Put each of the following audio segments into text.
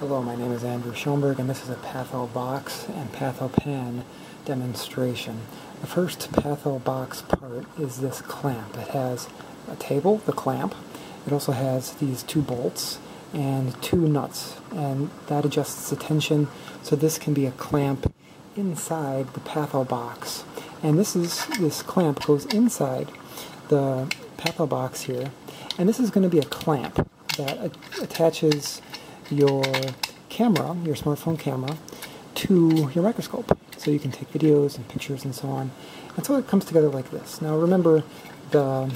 Hello, my name is Andrew Schaumberg, and this is a pathobox and pathopan demonstration. The first pathobox part is this clamp. It has a table, the clamp. It also has these two bolts and two nuts, and that adjusts the tension, so this can be a clamp inside the pathobox. And this clamp goes inside the pathobox here, and this is going to be a clamp that attaches your camera, your smartphone camera, to your microscope, so you can take videos and pictures and so on. And so it comes together like this. Now remember, the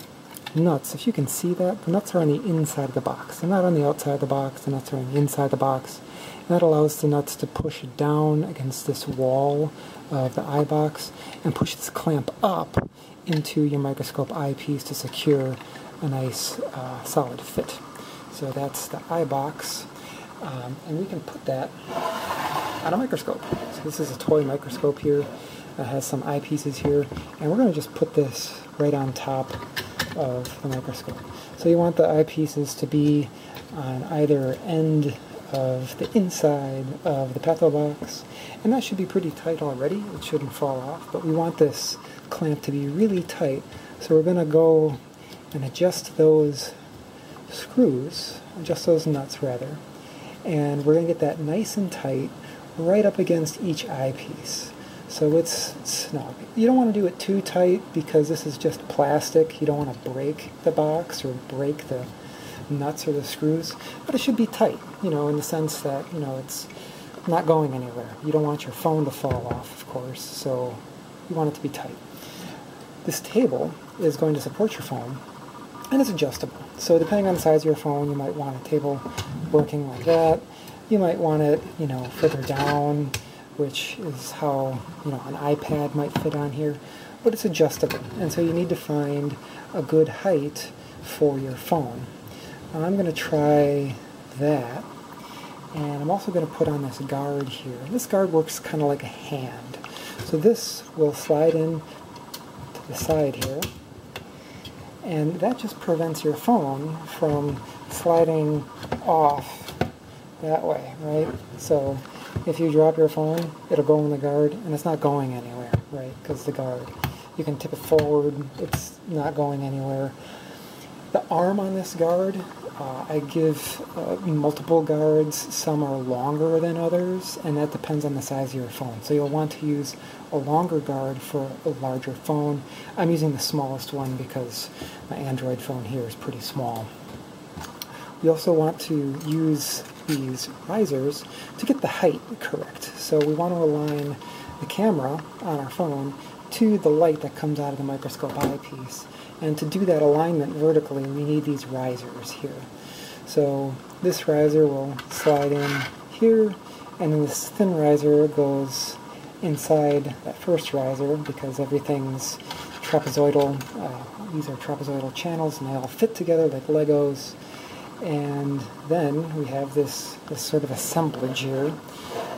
nuts, if you can see that, the nuts are on the inside of the box. They're not on the outside of the box, the nuts are on the inside of the box. And that allows the nuts to push down against this wall of the eye box and push this clamp up into your microscope eyepiece to secure a nice solid fit. So that's the eye box. And we can put that on a microscope. So this is a toy microscope here. It has some eyepieces here, and we're going to just put this right on top of the microscope. So you want the eyepieces to be on either end of the inside of the pathobox, and that should be pretty tight already. It shouldn't fall off, but we want this clamp to be really tight. So we're going to go and adjust those screws, adjust those nuts rather, and we're going to get that nice and tight right up against each eyepiece. So it's snug. You don't want to do it too tight because this is just plastic. You don't want to break the box or break the nuts or the screws, but it should be tight, you know, in the sense that, you know, it's not going anywhere. You don't want your phone to fall off, of course, so you want it to be tight. This table is going to support your phone, and it's adjustable. So depending on the size of your phone, you might want a table working like that. You might want it, you know, further down, which is how, you know, an iPad might fit on here, but it's adjustable. And so you need to find a good height for your phone. Now I'm going to try that, and I'm also going to put on this guard here. And this guard works kind of like a hand. So this will slide in to the side here, and that just prevents your phone from sliding off that way, right? So if you drop your phone, it'll go in the guard, and it's not going anywhere, right? Because the guard, you can tip it forward, it's not going anywhere. The arm on this guard, I give multiple guards. Some are longer than others, and that depends on the size of your phone. So you'll want to use a longer guard for a larger phone. I'm using the smallest one because my Android phone here is pretty small. You also want to use these risers to get the height correct. So we want to align the camera on our phone to the light that comes out of the microscope eyepiece. And to do that alignment vertically, we need these risers here. So this riser will slide in here, and this thin riser goes inside that first riser because everything's trapezoidal. These are trapezoidal channels, and they all fit together like Legos. And then we have this sort of assemblage here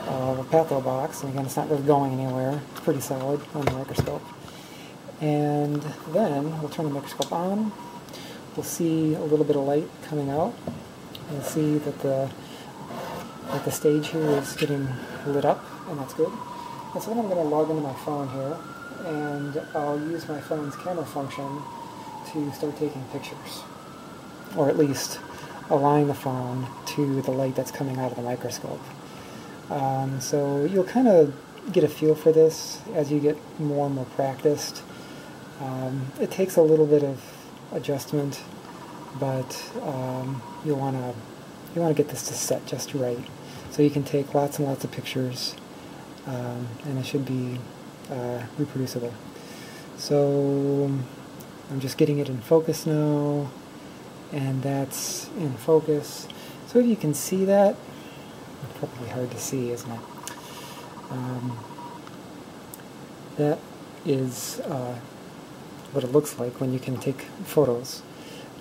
of a pathobox, and again, it's not really going anywhere. It's pretty solid on the microscope. And then we'll turn the microscope on. We'll see a little bit of light coming out. We'll see that the stage here is getting lit up, and that's good. And so then I'm going to log into my phone here, and I'll use my phone's camera function to start taking pictures, or at least align the phone to the light that's coming out of the microscope. So you'll kind of get a feel for this as you get more and more practiced. It takes a little bit of adjustment, but you want to get this to set just right, so you can take lots and lots of pictures, and it should be reproducible. So I'm just getting it in focus now, and that's in focus. So if you can see that, it's probably hard to see, isn't it? That is what it looks like when you can take photos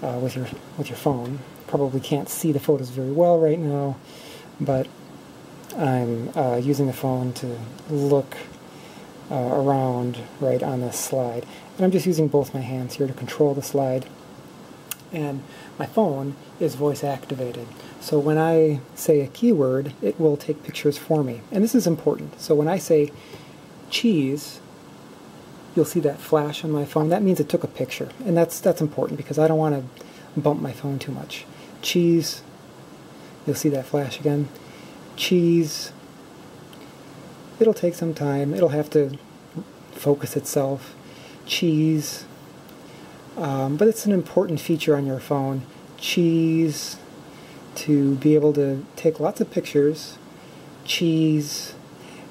with your phone. Probably can't see the photos very well right now, but I'm using the phone to look around right on this slide. And I'm just using both my hands here to control the slide. and my phone is voice activated. So when I say a keyword, it will take pictures for me. And this is important. So when I say cheese, you'll see that flash on my phone. That means it took a picture. And that's important because I don't want to bump my phone too much. Cheese, you'll see that flash again. Cheese, it'll take some time. It'll have to focus itself. Cheese, but it's an important feature on your phone. Cheese, to be able to take lots of pictures. Cheese,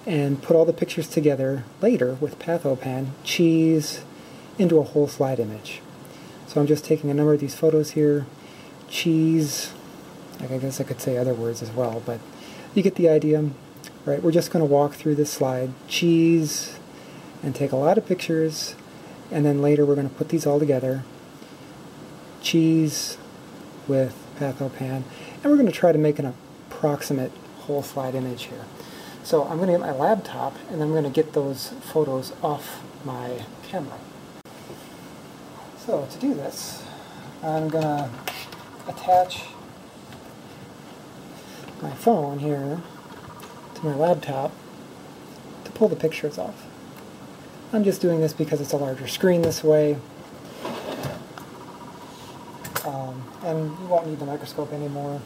and put all the pictures together later with pathopan. Cheese, into a whole slide image. So I'm just taking a number of these photos here. Cheese, I guess I could say other words as well, but you get the idea. Right, we're just going to walk through this slide. Cheese, and take a lot of pictures, and then later we're going to put these all together. Cheese with pathopan, and we're going to try to make an approximate whole slide image here. So I'm going to get my laptop, and I'm going to get those photos off my camera. So to do this, I'm going to attach my phone here to my laptop to pull the pictures off. I'm just doing this because it's a larger screen this way, and you won't need the microscope anymore.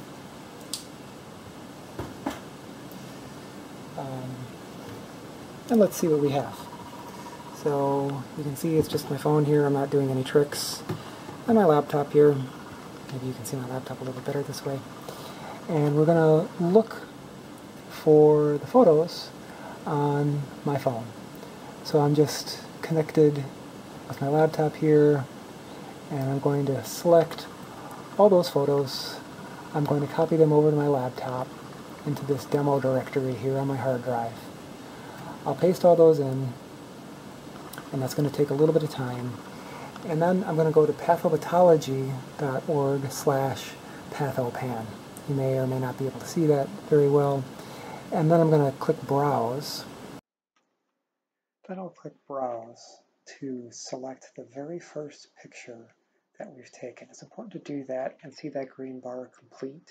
And let's see what we have. So you can see it's just my phone here. I'm not doing any tricks. And my laptop here. Maybe you can see my laptop a little better this way. And we're going to look for the photos on my phone. So I'm just connected with my laptop here, and I'm going to select all those photos. I'm going to copy them over to my laptop into this demo directory here on my hard drive. I'll paste all those in, and that's going to take a little bit of time. And then I'm going to go to pathobotology.org/pathopan. You may or may not be able to see that very well. And then I'm going to click Browse. Then I'll click Browse to select the very first picture that we've taken. It's important to do that and see that green bar complete,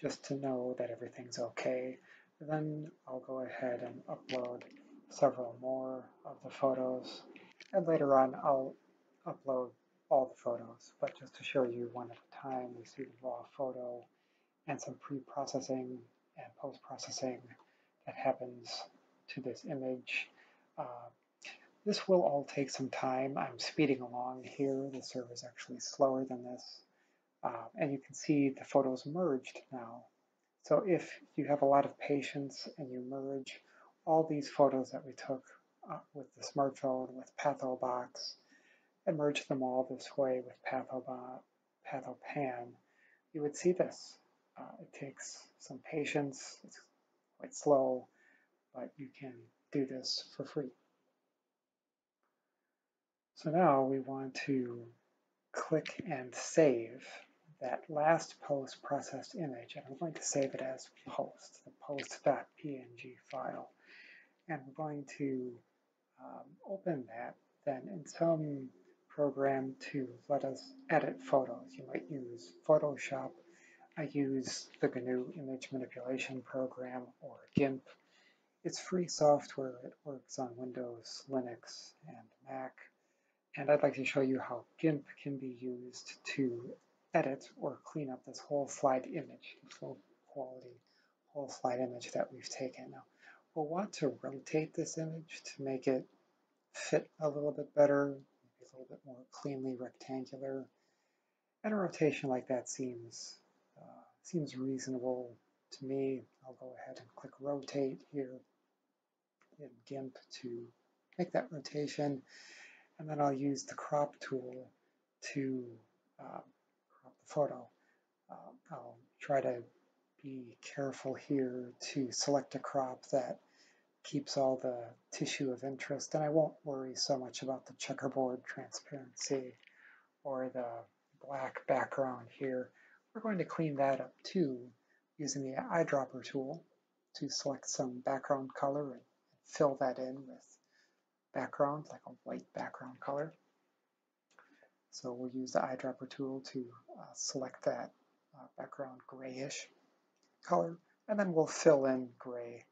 just to know that everything's okay. And then I'll go ahead and upload several more of the photos. And later on, I'll upload all the photos, but just to show you one at a time, we see the raw photo and some pre-processing and post-processing that happens to this image. This will all take some time. I'm speeding along here. The server is actually slower than this. And you can see the photos merged now. So if you have a lot of patience and you merge all these photos that we took with the smartphone, with pathobox, and merge them all this way with pathopan, you would see this. It takes some patience. It's quite slow, but you can do this for free. So now we want to click and save that last post-processed image, and I'm going to save it as post, the post.png file. And we're going to open that then in some program to let us edit photos. You might use Photoshop. I use the GNU Image Manipulation Program, or GIMP. It's free software. It works on Windows, Linux, and Mac. And I'd like to show you how GIMP can be used to edit or clean up this whole slide image, this low quality whole slide image that we've taken. Now, we'll want to rotate this image to make it fit a little bit better, maybe a little bit more cleanly rectangular. And a rotation like that seems reasonable to me. I'll go ahead and click Rotate here in GIMP to make that rotation, and then I'll use the crop tool to crop the photo. I'll try to be careful here to select a crop that keeps all the tissue of interest, and I won't worry so much about the checkerboard transparency or the black background here. We're going to clean that up too, using the eyedropper tool to select some background color and fill that in with background, like a white background color. So we'll use the eyedropper tool to select that background grayish color, and then we'll fill in gray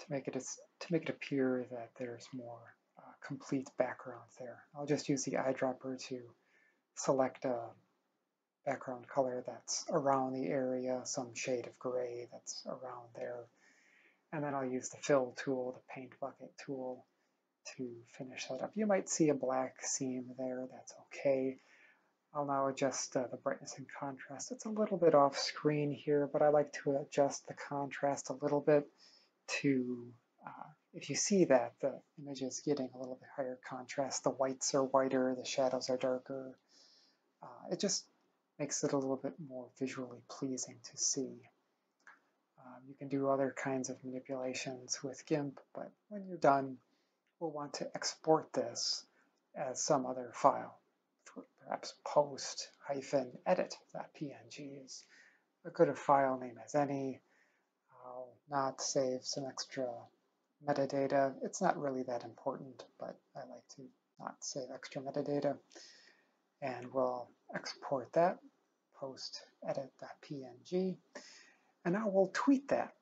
to make it appear that there's more complete background there. I'll just use the eyedropper to select a background color that's around the area, some shade of gray that's around there, and then I'll use the fill tool, the paint bucket tool, to finish that up. You might see a black seam there, that's okay. I'll now adjust the brightness and contrast. It's a little bit off screen here, but I like to adjust the contrast a little bit to, if you see that the image is getting a little bit higher contrast, the whites are whiter, the shadows are darker. It just makes it a little bit more visually pleasing to see. You can do other kinds of manipulations with GIMP, but when you're done, we'll want to export this as some other file. Perhaps post-edit.png is a good a file name as any. I'll not save some extra metadata. It's not really that important, but I like to not save extra metadata. And we'll export that, post-edit.png. And now we'll tweet that.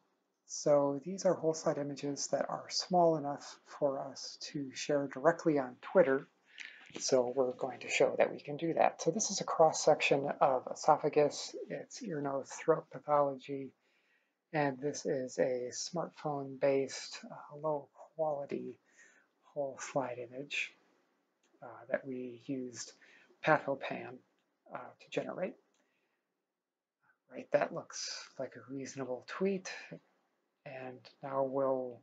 So these are whole slide images that are small enough for us to share directly on Twitter. So we're going to show that we can do that. So this is a cross-section of esophagus, it's ear, nose, throat pathology, and this is a smartphone-based, low-quality whole slide image that we used pathopan to generate. Right, that looks like a reasonable tweet, and now we'll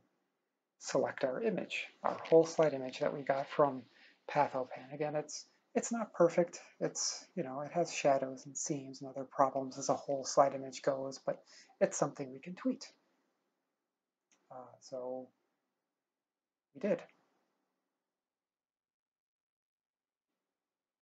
select our image, our whole slide image that we got from pathopan. Again, it's not perfect. It's, you know, it has shadows and seams and other problems as a whole slide image goes, but it's something we can tweet. So we did.